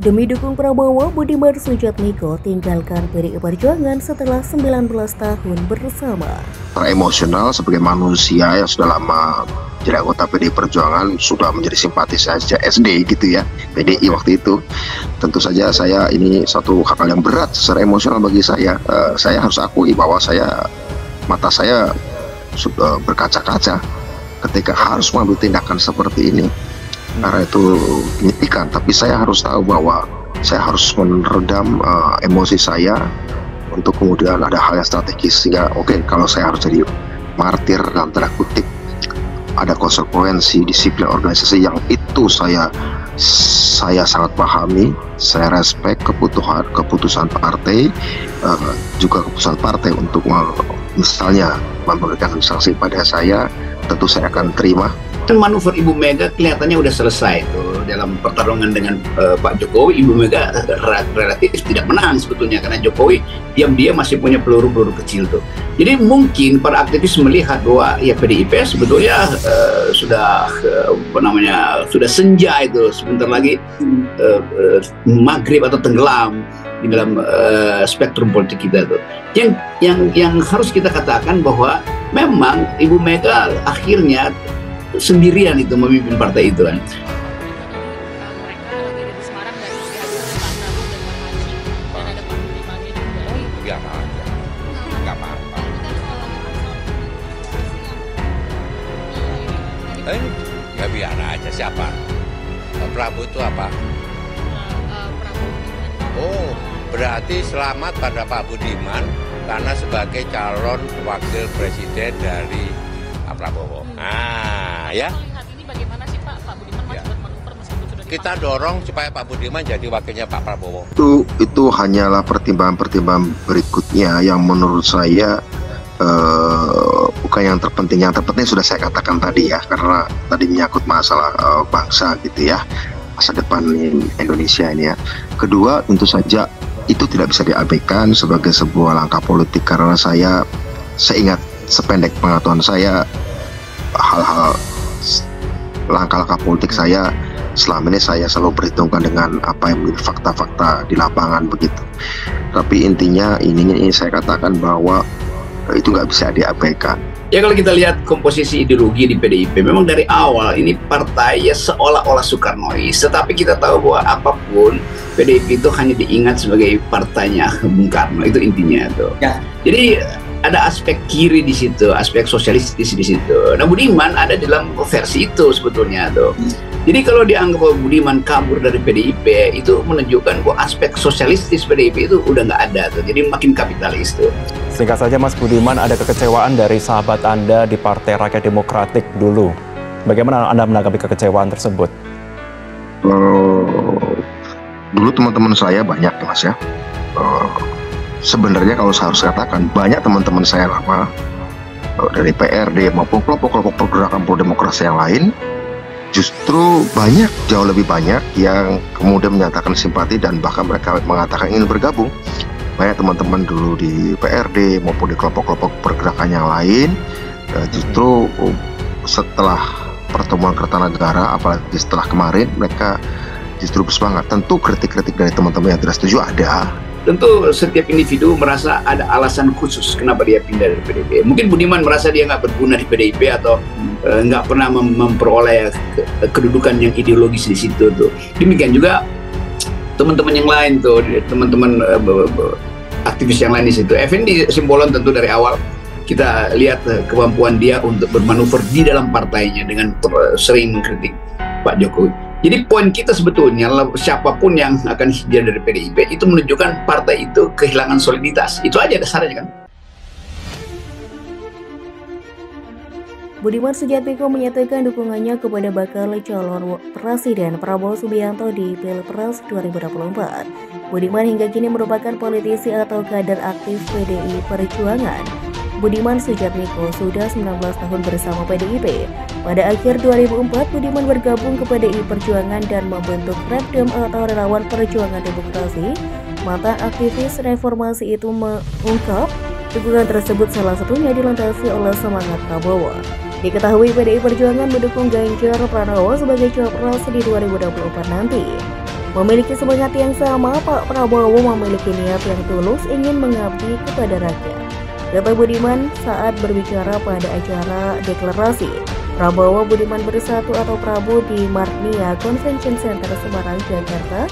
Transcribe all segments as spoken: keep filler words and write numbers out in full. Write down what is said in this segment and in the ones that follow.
Demi dukung Prabowo, Budiman Sudjatmiko tinggalkan P D I Perjuangan setelah sembilan belas tahun bersama. Emosional sebagai manusia yang sudah lama jadi anggota P D I Perjuangan, sudah menjadi simpatis saja S D gitu ya, P D I waktu itu. Tentu saja saya ini satu hal yang berat secara emosional bagi saya. Uh, saya harus akui bahwa saya, mata saya sudah berkaca-kaca ketika harus mengambil tindakan seperti ini. Karena itu menyedihkan, tapi saya harus tahu bahwa saya harus meredam uh, emosi saya untuk kemudian ada hal yang strategis, sehingga oke okay, kalau saya harus jadi martir dalam tanda kutip, ada konsekuensi disiplin organisasi yang itu saya saya sangat pahami, saya respek keputusan keputusan partai, uh, juga keputusan partai untuk misalnya memberikan sanksi pada saya, tentu saya akan terima. Manuver Ibu Mega kelihatannya udah selesai tuh dalam pertarungan dengan uh, Pak Jokowi. Ibu Mega relatif tidak menang sebetulnya, karena Jokowi diam-diam masih punya peluru-peluru kecil tuh. Jadi mungkin para aktivis melihat bahwa ya P D I P sebetulnya uh, sudah uh, apa namanya sudah senja itu, sebentar lagi uh, uh, maghrib atau tenggelam di dalam uh, spektrum politik kita tuh. Yang yang yang harus kita katakan bahwa memang Ibu Mega akhirnya sendirian itu memimpin partai itu kan. Ya biar aja, siapa Prabowo itu apa? Oh, berarti selamat pada Pak Budiman karena sebagai calon wakil presiden dari Pak Prabowo. Ah. Ya. Lihat ini bagaimana sih Pak, Pak Budiman ya. Kita dorong supaya Pak Budiman jadi wakilnya Pak Prabowo. Itu itu hanyalah pertimbangan-pertimbangan berikutnya yang menurut saya uh, bukan yang terpenting. Yang terpenting sudah saya katakan tadi ya, karena tadi menyangkut masalah uh, bangsa gitu ya, masa depan Indonesia ini ya. Kedua, tentu saja itu tidak bisa diabaikan sebagai sebuah langkah politik, karena saya seingat sependek pengetahuan saya hal-hal langkah-langkah politik saya selama ini saya selalu perhitungkan dengan apa yang menjadi fakta-fakta di lapangan begitu. Tapi intinya ini ini saya katakan bahwa itu nggak bisa diabaikan. Ya kalau kita lihat komposisi ideologi di P D I P, memang dari awal ini partai ya seolah-olah Soekarnois, tetapi kita tahu bahwa apapun P D I P itu hanya diingat sebagai partainya Bung Karno, itu intinya tuh. Ya. Jadi ada aspek kiri di situ, aspek sosialistis di situ. Nah, Budiman ada dalam versi itu sebetulnya tuh. Jadi kalau dianggap bahwa Budiman kabur dari P D I P, itu menunjukkan bahwa aspek sosialistis P D I P itu udah nggak ada tuh. Jadi makin kapitalis tuh. Singkat saja Mas Budiman, ada kekecewaan dari sahabat Anda di Partai Rakyat Demokratik dulu. Bagaimana Anda menanggapi kekecewaan tersebut? Uh, dulu teman-teman saya banyak, Mas ya. Uh... Sebenarnya kalau saya harus katakan, banyak teman-teman saya lama dari P R D maupun kelompok-kelompok pergerakan pro-demokrasi yang lain, justru banyak, jauh lebih banyak yang kemudian menyatakan simpati dan bahkan mereka mengatakan ingin bergabung. Banyak teman-teman dulu di P R D maupun di kelompok-kelompok pergerakan yang lain, justru setelah pertemuan Kertanegara, apalagi setelah kemarin, mereka justru bersemangat. Tentu kritik-kritik dari teman-teman yang tidak setuju ada. Tentu setiap individu merasa ada alasan khusus kenapa dia pindah dari P D I P. Mungkin Budiman merasa dia nggak berguna di P D I P atau uh, nggak pernah mem memperoleh ke kedudukan yang ideologis di situ tuh. Demikian juga teman-teman yang lain tuh, teman-teman uh, aktivis yang lain di situ. Evendi Simbolon tentu dari awal kita lihat uh, kemampuan dia untuk bermanuver di dalam partainya dengan uh, sering mengkritik Pak Jokowi. Jadi poin kita sebetulnya, siapapun yang akan hijrah dari P D I P itu menunjukkan partai itu kehilangan soliditas. Itu aja dasarnya kan. Budiman Sudjatmiko menyatakan dukungannya kepada bakal calon presiden Prabowo Subianto di Pilpres dua ribu dua puluh empat. Budiman hingga kini merupakan politisi atau kader aktif P D I Perjuangan. Budiman Sudjatmiko sudah sembilan belas tahun bersama P D I P. Pada akhir dua ribu empat, Budiman bergabung ke P D I Perjuangan dan membentuk Repdem atau Relawan Perjuangan Demokrasi. Mantan aktivis reformasi itu mengungkap dukungan tersebut salah satunya dilandasi oleh semangat Prabowo. Diketahui P D I Perjuangan mendukung Ganjar Pranowo sebagai cawapres di dua ribu dua puluh empat nanti. Memiliki semangat yang sama, Pak Prabowo memiliki niat yang tulus ingin mengabdi kepada rakyat, kata Budiman saat berbicara pada acara deklarasi Prabowo Budiman Bersatu atau Prabu di Marnia Convention Center Semarang, Jakarta,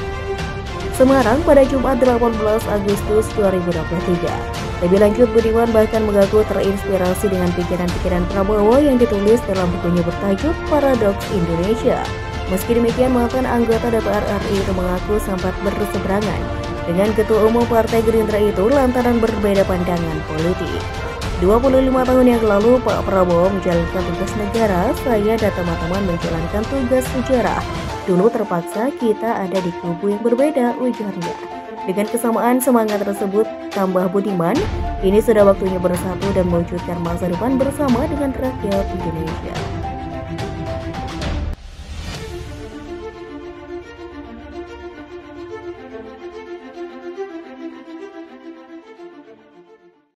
Semarang pada Jumat delapan belas Agustus dua ribu dua puluh tiga. Lebih lanjut, Budiman bahkan mengaku terinspirasi dengan pikiran-pikiran Prabowo yang ditulis dalam bukunya bertajuk Paradoks Indonesia. Meski demikian, mantan anggota D P R R I itu mengaku sempat berseberangan dengan Ketua Umum Partai Gerindra itu lantaran berbeda pandangan politik. dua puluh lima tahun yang lalu, Pak Prabowo menjalankan tugas negara, saya dan teman-teman menjalankan tugas sejarah. Dulu terpaksa kita ada di kubu yang berbeda, ujarnya. Dengan kesamaan semangat tersebut, tambah Budiman, ini sudah waktunya bersatu dan mewujudkan masa depan bersama dengan rakyat Indonesia.